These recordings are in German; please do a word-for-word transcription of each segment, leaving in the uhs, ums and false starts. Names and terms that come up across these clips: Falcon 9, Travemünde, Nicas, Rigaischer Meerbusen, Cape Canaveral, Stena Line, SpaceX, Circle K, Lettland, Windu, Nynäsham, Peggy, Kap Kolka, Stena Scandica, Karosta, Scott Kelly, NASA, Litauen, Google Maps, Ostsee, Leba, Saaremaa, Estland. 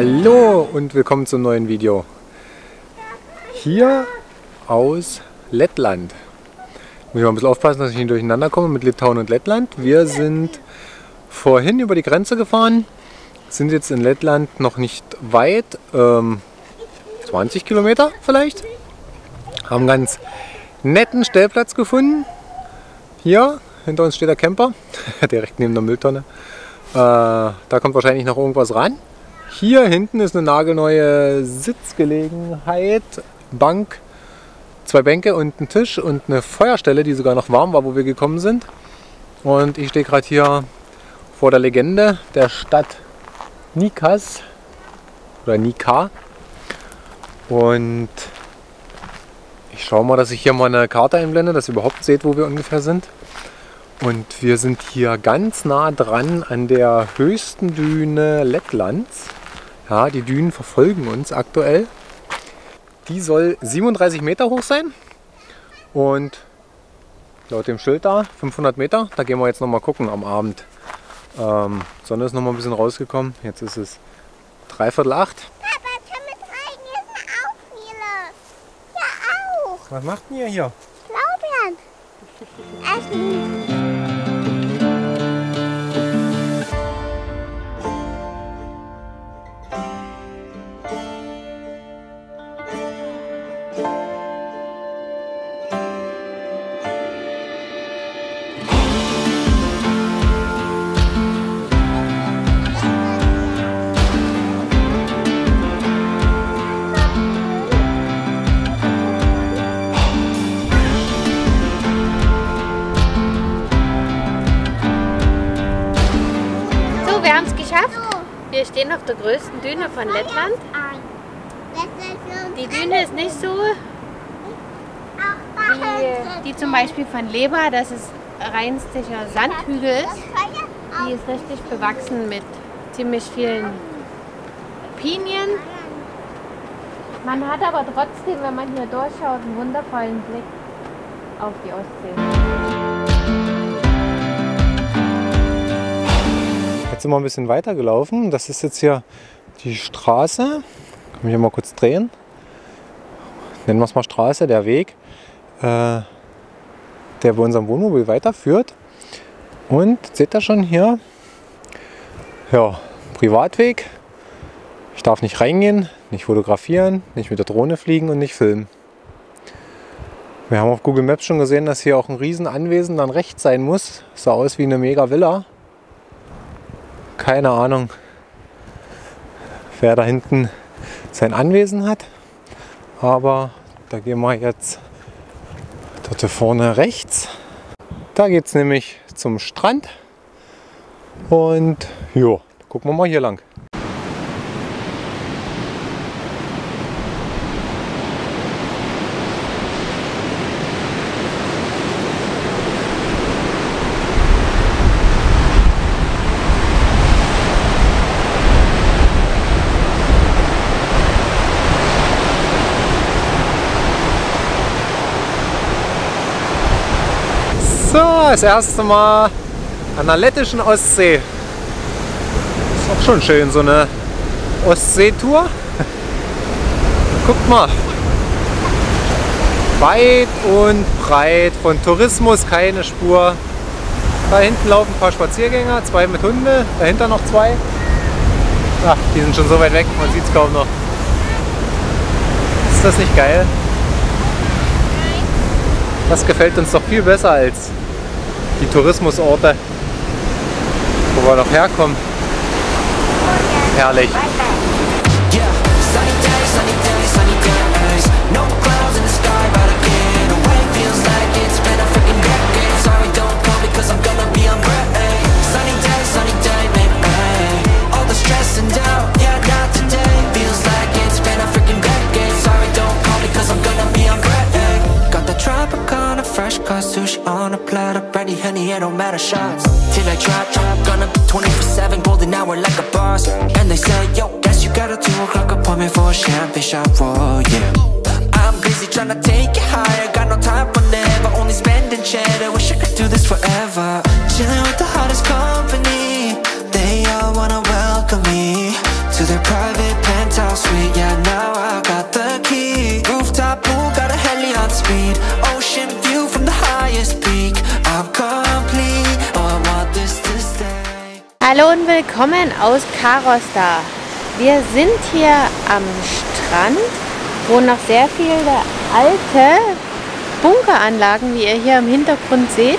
Hallo und willkommen zum neuen Video. Hier aus Lettland. Muss ich mal ein bisschen aufpassen, dass ich nicht durcheinander komme mit Litauen und Lettland. Wir sind vorhin über die Grenze gefahren, sind jetzt in Lettland noch nicht weit, ähm, zwanzig Kilometer vielleicht. Haben einen ganz netten Stellplatz gefunden. Hier, hinter uns steht der Camper, direkt neben der Mülltonne. Äh, da kommt wahrscheinlich noch irgendwas ran. Hier hinten ist eine nagelneue Sitzgelegenheit, Bank, zwei Bänke und ein Tisch und eine Feuerstelle, die sogar noch warm war, wo wir gekommen sind. Und ich stehe gerade hier vor der Legende der Stadt Nicas oder Nika. Und ich schaue mal, dass ich hier mal eine Karte einblende, dass ihr überhaupt seht, wo wir ungefähr sind. Und wir sind hier ganz nah dran an der höchsten Düne Lettlands. Ja, die Dünen verfolgen uns aktuell. Die soll siebenunddreißig Meter hoch sein und laut dem Schild da fünfhundert Meter. Da gehen wir jetzt noch mal gucken am Abend. Ähm, Sonne ist noch mal ein bisschen rausgekommen. Jetzt ist es dreiviertel acht. Papa, kann man zeigen, hier ist eine Aufnahme. Ja, auch. Was macht denn ihr hier? Blaubeeren. Essen. Wir stehen auf der größten Düne von Lettland. Die Düne ist nicht so wie die zum Beispiel von Leba, dass es reinster Sandhügel ist. Die ist richtig bewachsen mit ziemlich vielen Pinien. Man hat aber trotzdem, wenn man hier durchschaut, einen wundervollen Blick auf die Ostsee. Jetzt sind wir ein bisschen weiter gelaufen. Das ist jetzt hier die Straße. Kann mich hier mal kurz drehen. Nennen wir es mal Straße, der Weg, äh, der bei unserem Wohnmobil weiterführt. Und seht ihr schon hier? Ja, Privatweg. Ich darf nicht reingehen, nicht fotografieren, nicht mit der Drohne fliegen und nicht filmen. Wir haben auf Google Maps schon gesehen, dass hier auch ein Riesenanwesen dann rechts sein muss. Das sah aus wie eine mega Villa. Keine Ahnung, wer da hinten sein Anwesen hat, aber da gehen wir jetzt dort vorne rechts. Da geht es nämlich zum Strand und jo, gucken wir mal hier lang. Das erste Mal an der lettischen Ostsee. Ist auch schon schön, so eine Ostseetour. Guckt mal. Weit und breit von Tourismus keine Spur. Da hinten laufen ein paar Spaziergänger, zwei mit Hunde, dahinter noch zwei. Ach, die sind schon so weit weg, man sieht es kaum noch. Ist das nicht geil? Das gefällt uns doch viel besser als die Tourismusorte, wo wir noch herkommen. Herrlich. Private Hallo und willkommen aus Karosta. Wir sind hier am Strand, wo noch sehr viele alte Bunkeranlagen, wie ihr hier im Hintergrund seht.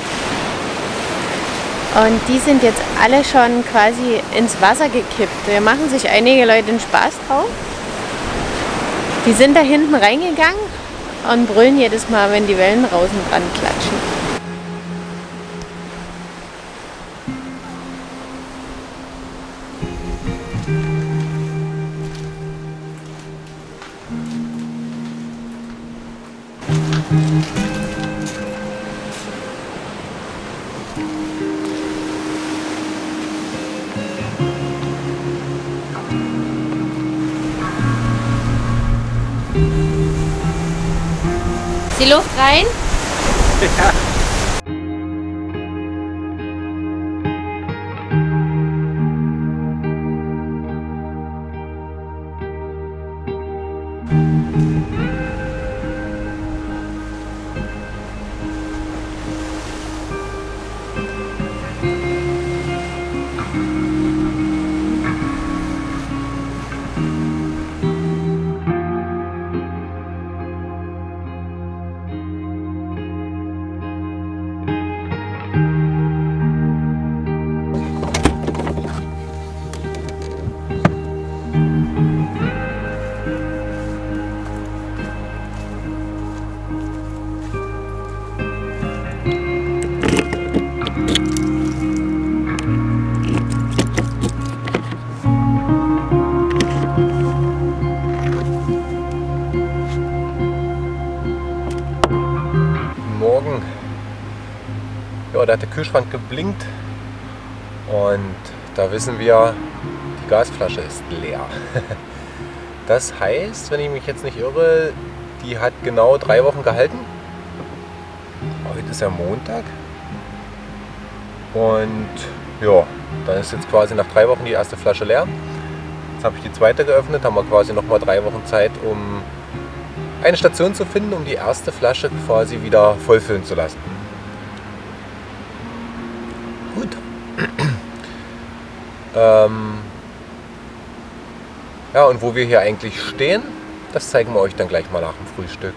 Und die sind jetzt alle schon quasi ins Wasser gekippt. Da machen sich einige Leute den Spaß drauf. Die sind da hinten reingegangen und brüllen jedes Mal, wenn die Wellen draußen dran klatschen. Die Luft rein? Ja. Da hat der Kühlschrank geblinkt und da wissen wir, die Gasflasche ist leer. Das heißt, wenn ich mich jetzt nicht irre, die hat genau drei Wochen gehalten. Heute ist ja Montag und ja, dann ist jetzt quasi nach drei Wochen die erste Flasche leer. Jetzt habe ich die zweite geöffnet, haben wir quasi nochmal drei Wochen Zeit, um eine Station zu finden, um die erste Flasche quasi wieder vollfüllen zu lassen. Gut. ähm ja, und wo wir hier eigentlich stehen, das zeigen wir euch dann gleich mal nach dem Frühstück.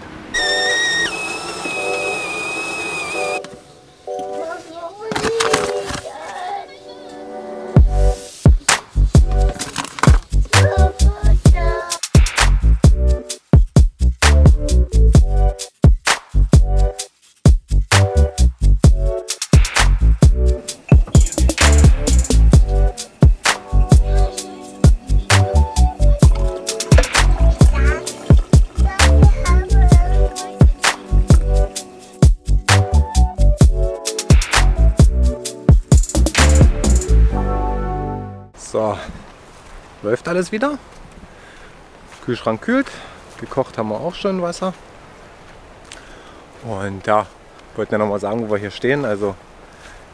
So, läuft alles wieder. Kühlschrank kühlt, gekocht haben wir auch schon Wasser. Und ja, wollten ja nochmal sagen, wo wir hier stehen. Also,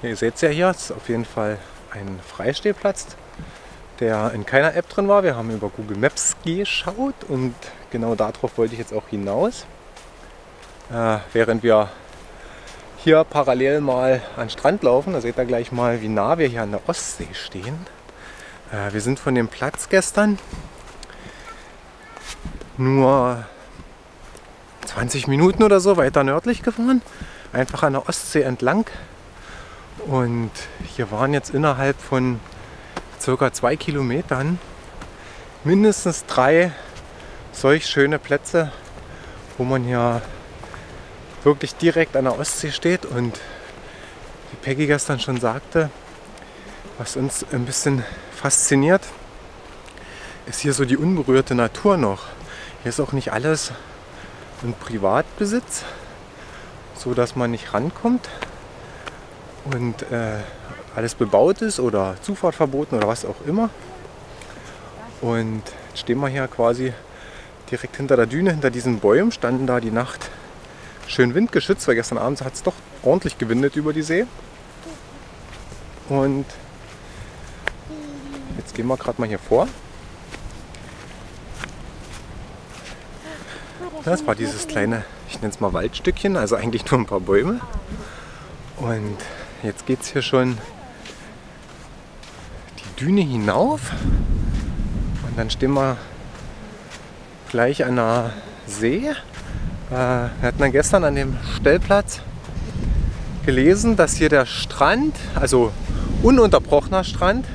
ihr seht es ja hier, es ist auf jeden Fall ein Freistehplatz, der in keiner App drin war. Wir haben über Google Maps geschaut und genau darauf wollte ich jetzt auch hinaus. Äh, während wir hier parallel mal an den Strand laufen, da seht ihr gleich mal, wie nah wir hier an der Ostsee stehen. Wir sind von dem Platz gestern nur zwanzig Minuten oder so weiter nördlich gefahren, einfach an der Ostsee entlang. Und hier waren jetzt innerhalb von circa zwei Kilometern mindestens drei solch schöne Plätze, wo man ja wirklich direkt an der Ostsee steht. Und wie Peggy gestern schon sagte, was uns ein bisschen fasziniert, ist hier so die unberührte Natur noch. Hier ist auch nicht alles in Privatbesitz, so dass man nicht rankommt und äh, alles bebaut ist oder Zufahrt verboten oder was auch immer. Und jetzt stehen wir hier quasi direkt hinter der Düne, hinter diesen Bäumen, standen da die Nacht schön windgeschützt, weil gestern Abend hat es doch ordentlich gewindet über die See. Und jetzt gehen wir gerade mal hier vor. Das war dieses kleine, ich nenne es mal Waldstückchen, also eigentlich nur ein paar Bäume. Und jetzt geht es hier schon Düne hinauf und dann stehen wir gleich an der See. Wir hatten dann gestern an dem Stellplatz gelesen, dass hier der Strand, also ununterbrochener Strand,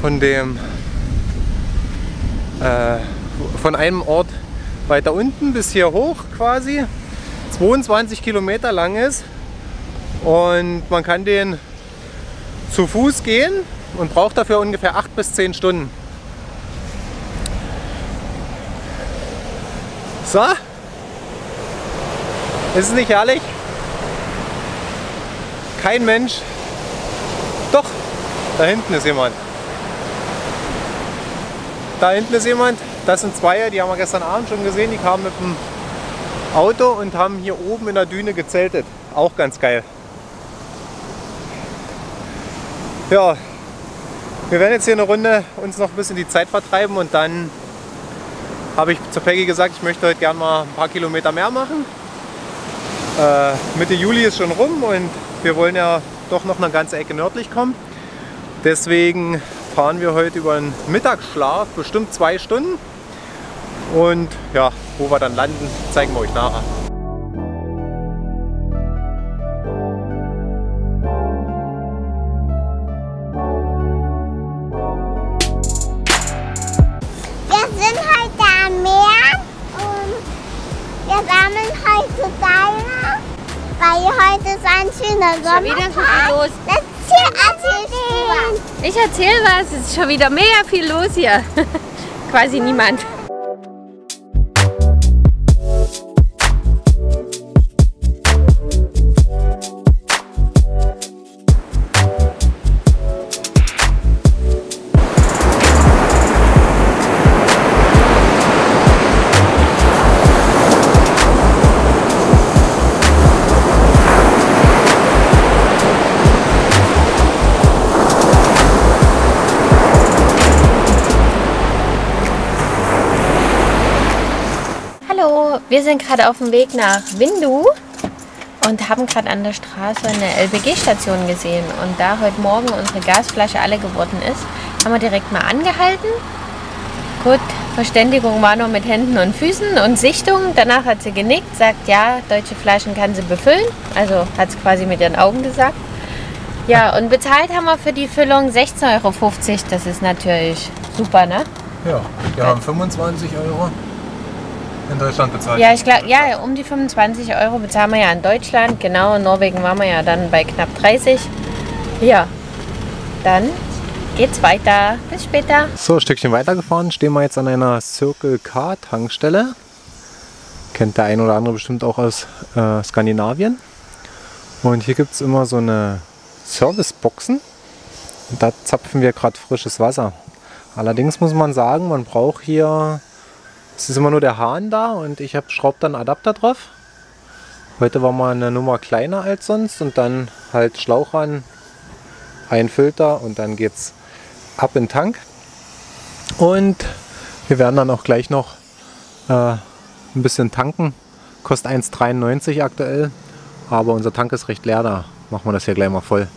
von dem äh, von einem Ort weiter unten bis hier hoch quasi zweiundzwanzig Kilometer lang ist und man kann den zu Fuß gehen und braucht dafür ungefähr acht bis zehn Stunden. So, ist es nicht herrlich? Kein Mensch. Doch, da hinten ist jemand. Da hinten ist jemand. Das sind zwei, die haben wir gestern Abend schon gesehen. Die kamen mit dem Auto und haben hier oben in der Düne gezeltet. Auch ganz geil. Ja, wir werden jetzt hier eine Runde uns noch ein bisschen die Zeit vertreiben und dann habe ich zu Peggy gesagt, ich möchte heute gerne mal ein paar Kilometer mehr machen. Äh, Mitte Juli ist schon rum und wir wollen ja doch noch eine ganze Ecke nördlich kommen. Deswegen fahren wir heute über einen Mittagsschlaf, bestimmt zwei Stunden. Und ja, wo wir dann landen, zeigen wir euch nachher. Wir sind heute am Meer und wir sammeln heute Steine, weil heute ist ein schöner Sommertag. Ich erzähl was, es ist schon wieder mega viel los hier. Quasi niemand. Wir sind gerade auf dem Weg nach Windu und haben gerade an der Straße eine L B G-Station gesehen. Und da heute Morgen unsere Gasflasche alle geworden ist, haben wir direkt mal angehalten. Gut, Verständigung war nur mit Händen und Füßen und Sichtung. Danach hat sie genickt, sagt ja, deutsche Flaschen kann sie befüllen. Also hat es quasi mit ihren Augen gesagt. Ja, und bezahlt haben wir für die Füllung sechzehn Euro fünfzig. Das ist natürlich super, ne? Ja, wir haben fünfundzwanzig Euro. In Deutschland bezahlt. Ja, ich glaube, ja, um die fünfundzwanzig Euro bezahlen wir ja in Deutschland. Genau, in Norwegen waren wir ja dann bei knapp dreißig. Ja, dann geht's weiter. Bis später. So, ein Stückchen weitergefahren. Stehen wir jetzt an einer Circle K Tankstelle. Kennt der ein oder andere bestimmt auch aus äh, Skandinavien. Und hier gibt es immer so eine Serviceboxen. Und da zapfen wir gerade frisches Wasser. Allerdings muss man sagen, man braucht hier... Es ist immer nur der Hahn da und ich schraube dann einen Adapter drauf. Heute war mal eine Nummer kleiner als sonst und dann halt Schlauch ran, ein Filter und dann geht's ab in den Tank. Und wir werden dann auch gleich noch äh, ein bisschen tanken. Kostet eins dreiundneunzig aktuell, aber unser Tank ist recht leer, da machen wir das hier gleich mal voll.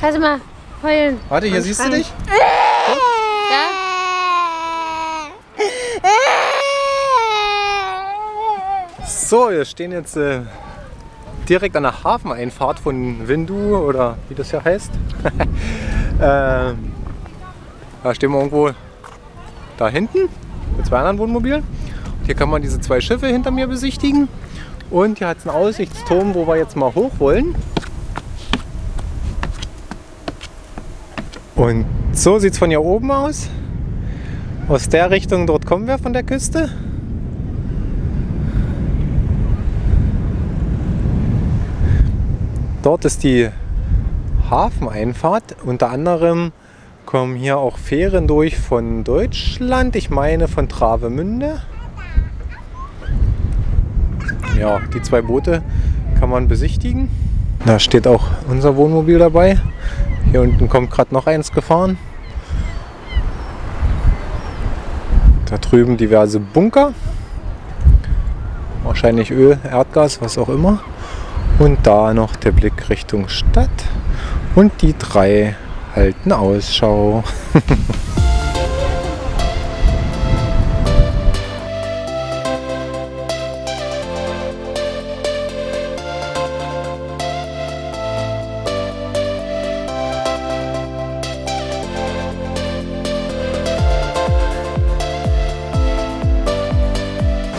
Kannst du mal heulen? Warte, hier siehst du dich? So, wir stehen jetzt äh, direkt an der Hafeneinfahrt von Windu oder wie das hier heißt. äh, da stehen wir irgendwo da hinten mit zwei anderen Wohnmobilen. Und hier kann man diese zwei Schiffe hinter mir besichtigen. Und hier hat es einen Aussichtsturm, wo wir jetzt mal hoch wollen. Und so sieht es von hier oben aus. Aus der Richtung dort kommen wir von der Küste. Dort ist die Hafeneinfahrt. Unter anderem kommen hier auch Fähren durch von Deutschland. Ich meine von Travemünde. Ja, die zwei Boote kann man besichtigen. Da steht auch unser Wohnmobil dabei. Hier unten kommt gerade noch eins gefahren. Da drüben diverse Bunker. Wahrscheinlich Öl, Erdgas, was auch immer. und da noch der Blick Richtung Stadt und die drei halten Ausschau.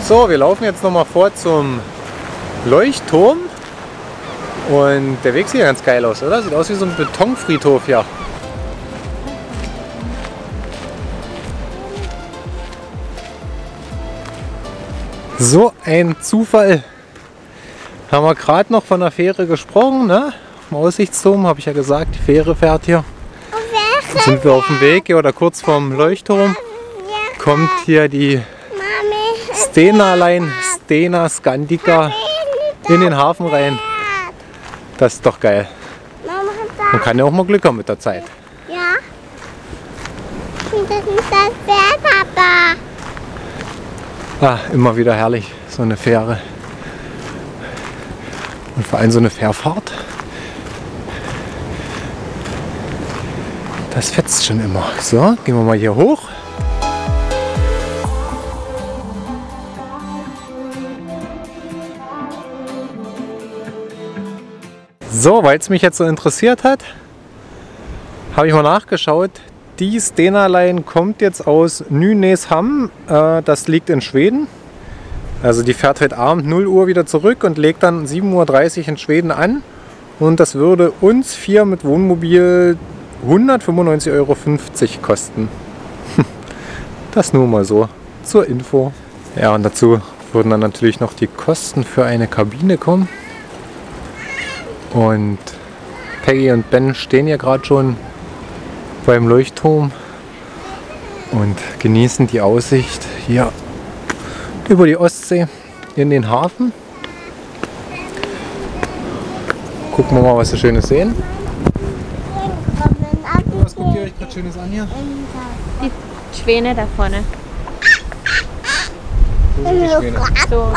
So, wir laufen jetzt nochmal vor zum Leuchtturm und der Weg sieht ja ganz geil aus, oder? Sieht aus wie so ein Betonfriedhof hier. So ein Zufall. Haben wir gerade noch von der Fähre gesprochen, ne? Vom Aussichtsturm habe ich ja gesagt, die Fähre fährt hier. Jetzt sind wir auf dem Weg hier oder kurz vorm Leuchtturm. Kommt hier die Stena-Line, Stena Scandica in den Hafen rein. Das ist doch geil. Man kann ja auch mal Glück haben mit der Zeit. Ja. Das ist das Pferd, Papa. Ah, immer wieder herrlich, so eine Fähre. Und vor allem so eine Fährfahrt. Das fetzt schon immer. So, gehen wir mal hier hoch. So, weil es mich jetzt so interessiert hat, habe ich mal nachgeschaut. Die Stena Line kommt jetzt aus Nynäsham, äh, das liegt in Schweden. Also die fährt heute Abend null Uhr wieder zurück und legt dann sieben Uhr dreißig in Schweden an. Und das würde uns vier mit Wohnmobil hundertfünfundneunzig Euro fünfzig kosten. Das nur mal so zur Info. Ja, und dazu würden dann natürlich noch die Kosten für eine Kabine kommen. Und Peggy und Ben stehen hier gerade schon beim Leuchtturm und genießen die Aussicht hier über die Ostsee in den Hafen. Gucken wir mal, was wir Schönes sehen. Was guckt ihr euch gerade Schönes an hier? Die Schwäne da vorne. Wo sind die Schwäne? So.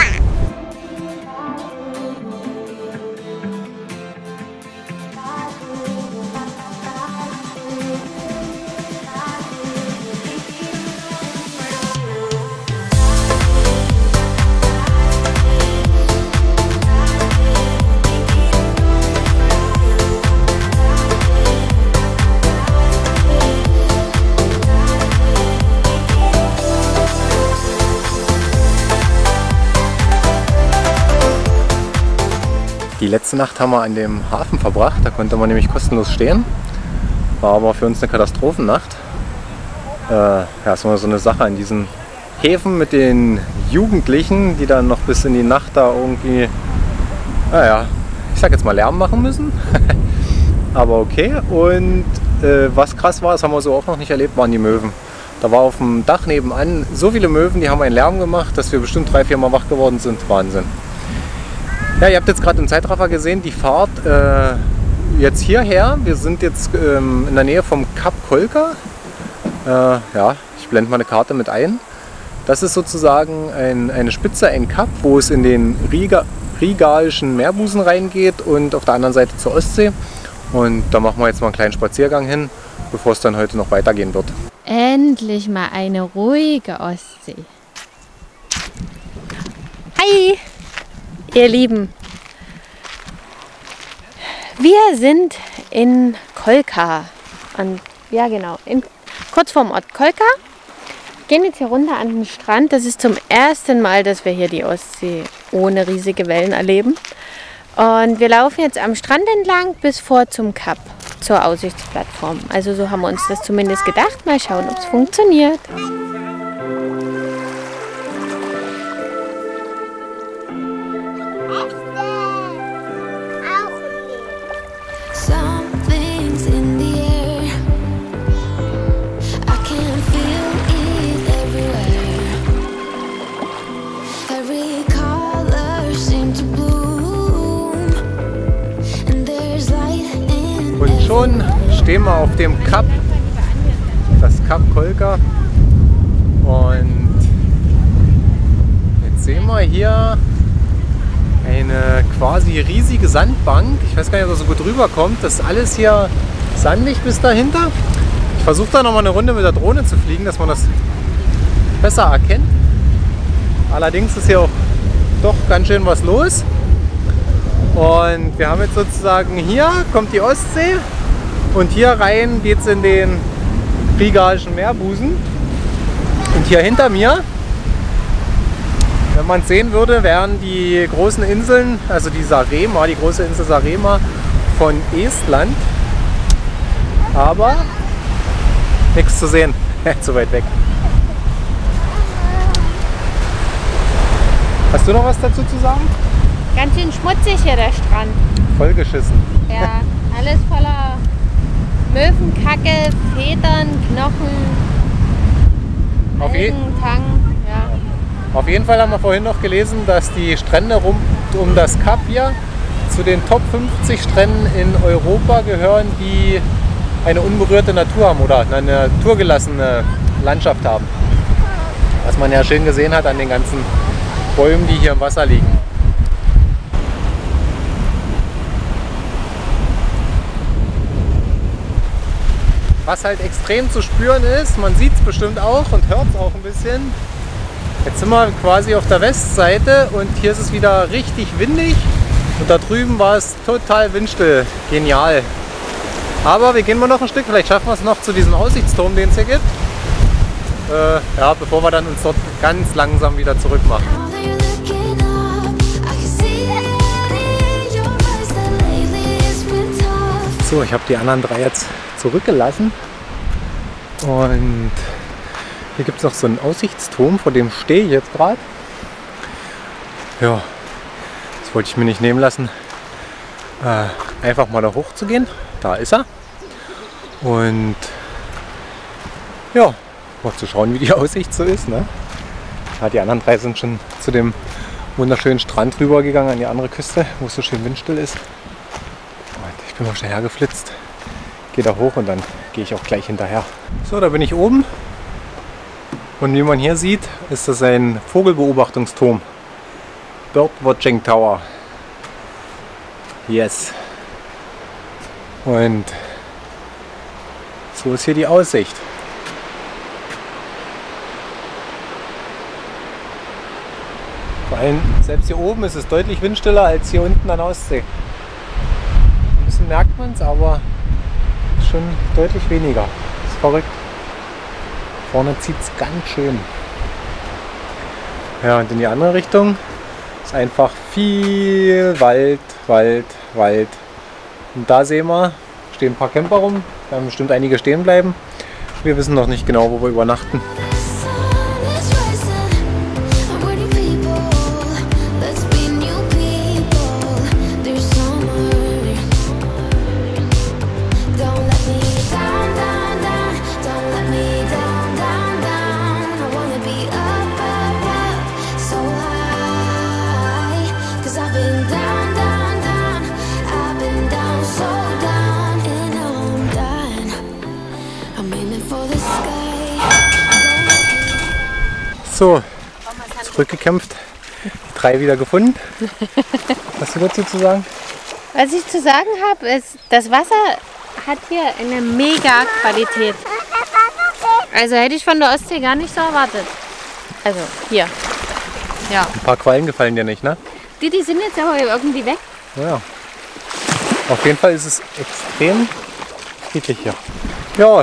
Die letzte Nacht haben wir an dem Hafen verbracht, da konnte man nämlich kostenlos stehen. War aber für uns eine Katastrophennacht. Äh, ja, ist immer so eine Sache in diesen Häfen mit den Jugendlichen, die dann noch bis in die Nacht da irgendwie, naja, ich sag jetzt mal Lärm machen müssen. Aber okay, und äh, was krass war, das haben wir so auch noch nicht erlebt, waren die Möwen. Da war auf dem Dach nebenan so viele Möwen, die haben einen Lärm gemacht, dass wir bestimmt drei, vier Mal wach geworden sind. Wahnsinn. Ja, ihr habt jetzt gerade im Zeitraffer gesehen, die Fahrt äh, jetzt hierher. Wir sind jetzt ähm, in der Nähe vom Kap Kolka. Äh, ja, ich blende mal eine Karte mit ein. Das ist sozusagen ein, eine Spitze, ein Kap, wo es in den Riga, Rigaischen Meerbusen reingeht und auf der anderen Seite zur Ostsee. Und da machen wir jetzt mal einen kleinen Spaziergang hin, bevor es dann heute noch weitergehen wird. Endlich mal eine ruhige Ostsee. Hi! Ihr Lieben, wir sind in Kolka und ja genau, in, kurz vorm Ort Kolka, gehen jetzt hier runter an den Strand. Das ist zum ersten Mal, dass wir hier die Ostsee ohne riesige Wellen erleben und wir laufen jetzt am Strand entlang bis vor zum Kap, zur Aussichtsplattform. Also so haben wir uns das zumindest gedacht, mal schauen, ob es funktioniert. Schon stehen wir auf dem Kap, das Kap Kolka, und jetzt sehen wir hier eine quasi riesige Sandbank. Ich weiß gar nicht, ob das so gut rüberkommt. Das ist alles hier sandig bis dahinter. Ich versuche da nochmal eine Runde mit der Drohne zu fliegen, dass man das besser erkennt. Allerdings ist hier auch doch ganz schön was los. Und wir haben jetzt sozusagen hier kommt die Ostsee und hier rein geht es in den Rigaischen Meerbusen. Und hier hinter mir, wenn man es sehen würde, wären die großen Inseln, also die Saaremaa, die große Insel Saaremaa von Estland. Aber nichts zu sehen, zu weit weg. Hast du noch was dazu zu sagen? Ganz schön schmutzig hier der Strand. Vollgeschissen. Ja, alles voller Möwenkacke, Federn, Knochen, Algen, je Tangen. Ja. Auf jeden Fall haben wir vorhin noch gelesen, dass die Strände rund um das Kap hier zu den Top fünfzig Stränden in Europa gehören, die eine unberührte Natur haben oder eine naturgelassene Landschaft haben. Was man ja schön gesehen hat an den ganzen Bäumen, die hier im Wasser liegen. Was halt extrem zu spüren ist, man sieht es bestimmt auch und hört es auch ein bisschen. Jetzt sind wir quasi auf der Westseite und hier ist es wieder richtig windig und da drüben war es total windstill. Genial. Aber wir gehen mal noch ein Stück, vielleicht schaffen wir es noch zu diesem Aussichtsturm, den es hier gibt. Äh, ja, bevor wir dann uns dort ganz langsam wieder zurück machen. So, ich habe die anderen drei jetzt zurückgelassen und hier gibt es noch so einen Aussichtsturm, vor dem stehe ich jetzt gerade. Ja, das wollte ich mir nicht nehmen lassen, äh, einfach mal da hoch zu gehen. Da ist er und ja, mal zu schauen, wie die Aussicht so ist. Ne? Ja, die anderen drei sind schon zu dem wunderschönen Strand rübergegangen an die andere Küste, wo es so schön windstill ist. Ich bin mal schnell hergeflitzt, gehe da hoch und dann gehe ich auch gleich hinterher. So, da bin ich oben und wie man hier sieht, ist das ein Vogelbeobachtungsturm. Birdwatching Tower. Yes. Und so ist hier die Aussicht. Vor allem, selbst hier oben ist es deutlich windstiller als hier unten an der Ostsee. Merkt man es, aber schon deutlich weniger. Ist verrückt. Vorne zieht es ganz schön. Ja, und in die andere Richtung ist einfach viel Wald, Wald, Wald. Und da sehen wir, stehen ein paar Camper rum. Da werden bestimmt einige stehen bleiben. Wir wissen noch nicht genau, wo wir übernachten. So, zurückgekämpft, die drei wieder gefunden. Hast du dazu zu sagen? Was ich zu sagen habe, ist, das Wasser hat hier eine mega Qualität. Also hätte ich von der Ostsee gar nicht so erwartet. Also hier. Ja. Ein paar Quallen gefallen dir nicht, ne? Die, die sind jetzt aber irgendwie weg. Ja. Auf jeden Fall ist es extrem friedlich hier. Ja.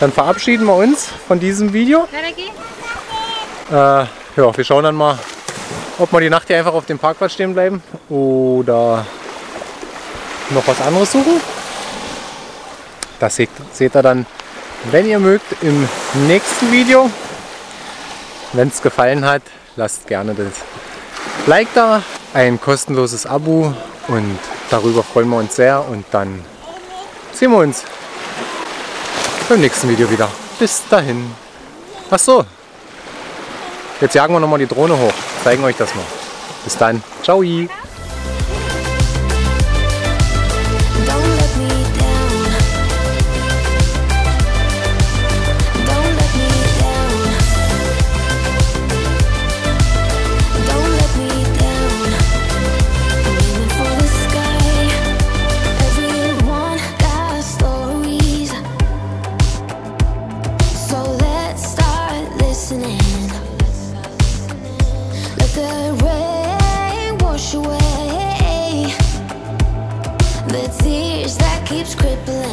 Dann verabschieden wir uns von diesem Video. Äh, ja, wir schauen dann mal, ob wir die Nacht hier einfach auf dem Parkplatz stehen bleiben oder noch was anderes suchen. Das seht, seht ihr dann, wenn ihr mögt, im nächsten Video. Wenn es gefallen hat, lasst gerne das Like da, ein kostenloses Abo und darüber freuen wir uns sehr und dann sehen wir uns beim nächsten Video wieder. Bis dahin. Ach so. Jetzt jagen wir nochmal die Drohne hoch. Zeigen euch das mal. Bis dann. Ciao. keeps crippling.